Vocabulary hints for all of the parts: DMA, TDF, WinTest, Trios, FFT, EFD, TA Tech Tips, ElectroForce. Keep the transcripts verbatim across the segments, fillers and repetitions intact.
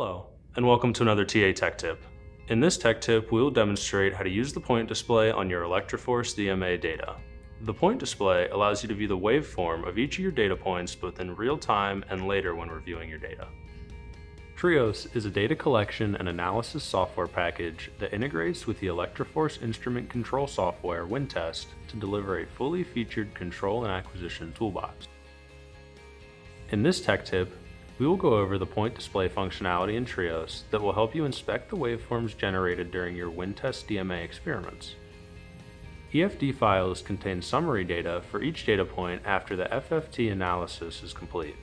Hello, and welcome to another T A Tech Tip. In this tech tip, we will demonstrate how to use the point display on your ElectroForce D M A data. The point display allows you to view the waveform of each of your data points both in real time and later when reviewing your data. Trios is a data collection and analysis software package that integrates with the ElectroForce instrument control software WinTest to deliver a fully featured control and acquisition toolbox. In this tech tip, we will go over the point display functionality in Trios that will help you inspect the waveforms generated during your WinTest D M A experiments. E F D files contain summary data for each data point after the F F T analysis is complete.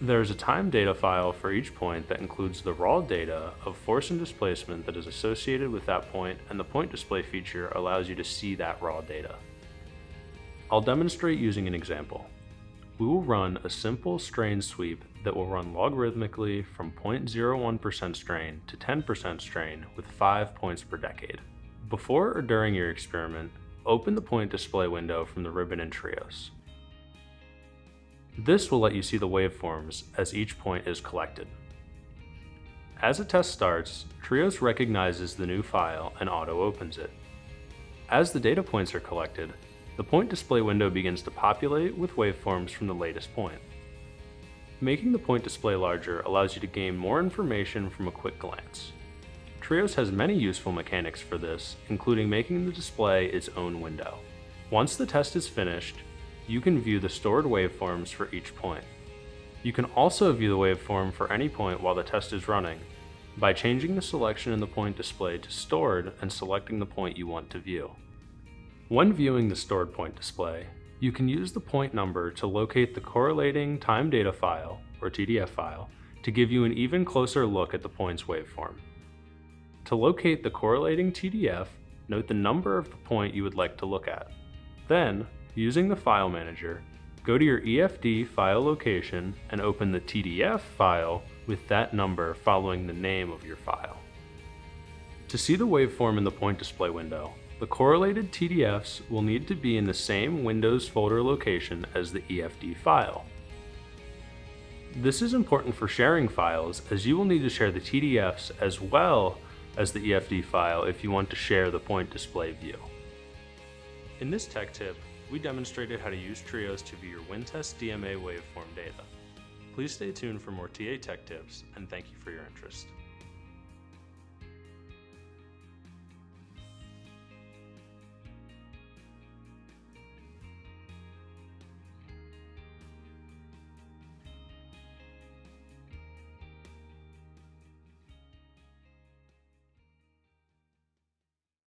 There is a time data file for each point that includes the raw data of force and displacement that is associated with that point, and the point display feature allows you to see that raw data. I'll demonstrate using an example. We will run a simple strain sweep that will run logarithmically from zero point zero one percent strain to ten percent strain with five points per decade. Before or during your experiment, open the point display window from the ribbon in Trios. This will let you see the waveforms as each point is collected. As a test starts, Trios recognizes the new file and auto-opens it. As the data points are collected, the point display window begins to populate with waveforms from the latest point. Making the point display larger allows you to gain more information from a quick glance. Trios has many useful mechanics for this, including making the display its own window. Once the test is finished, you can view the stored waveforms for each point. You can also view the waveform for any point while the test is running by changing the selection in the point display to stored and selecting the point you want to view. When viewing the stored point display, you can use the point number to locate the correlating time data file, or T D F file, to give you an even closer look at the point's waveform. To locate the correlating T D F, note the number of the point you would like to look at. Then, using the file manager, go to your E F D file location and open the T D F file with that number following the name of your file. To see the waveform in the point display window, the correlated T D Fs will need to be in the same Windows folder location as the E F D file. This is important for sharing files, as you will need to share the T D Fs as well as the E F D file if you want to share the point display view. In this tech tip, we demonstrated how to use Trios to view your WinTest D M A waveform data. Please stay tuned for more T A Tech Tips, and thank you for your interest.